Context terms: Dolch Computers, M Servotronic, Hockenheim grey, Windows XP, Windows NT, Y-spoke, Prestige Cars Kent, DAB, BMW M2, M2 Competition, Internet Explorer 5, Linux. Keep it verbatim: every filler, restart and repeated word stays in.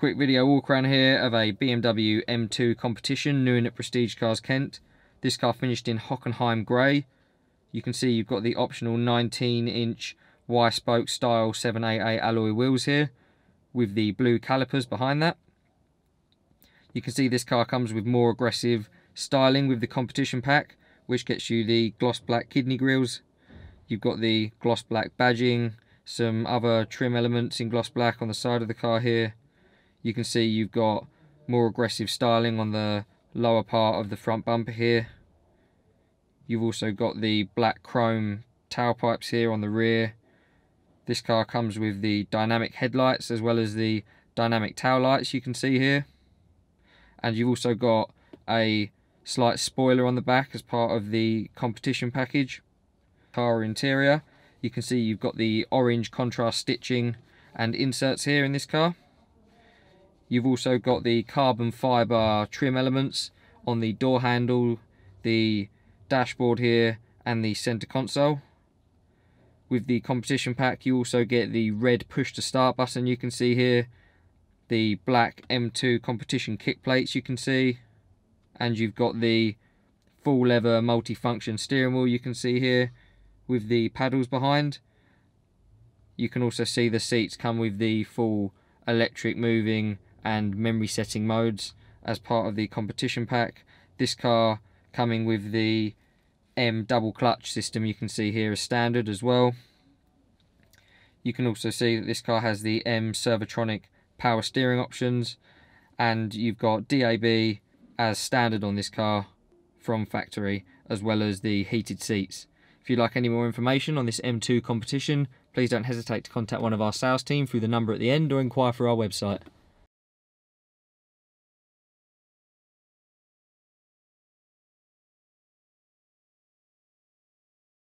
Quick video walk around here of a B M W M two Competition, new in at Prestige Cars Kent. This car finished in Hockenheim grey. You can see you've got the optional nineteen inch Y-spoke style seven eighty-eight alloy wheels here, with the blue calipers behind that. You can see this car comes with more aggressive styling with the competition pack, which gets you the gloss black kidney grills. You've got the gloss black badging, some other trim elements in gloss black on the side of the car here. You can see you've got more aggressive styling on the lower part of the front bumper here. You've also got the black chrome tailpipes here on the rear. This car comes with the dynamic headlights as well as the dynamic tail lights you can see here. And you've also got a slight spoiler on the back as part of the competition package. Car interior, you can see you've got the orange contrast stitching and inserts here in this car. You've also got the carbon fibre trim elements on the door handle, the dashboard here and the centre console. With the competition pack you also get the red push to start button you can see here, the black M two competition kick plates you can see, and you've got the full leather multi-function steering wheel you can see here with the paddles behind. You can also see the seats come with the full electric moving and memory setting modes as part of the competition pack. This car coming with the M double clutch system you can see here as standard as well. You can also see that this car has the M Servotronic power steering options, and you've got D A B as standard on this car from factory, as well as the heated seats. If you'd like any more information on this M two Competition, please don't hesitate to contact one of our sales team through the number at the end or inquire through our website.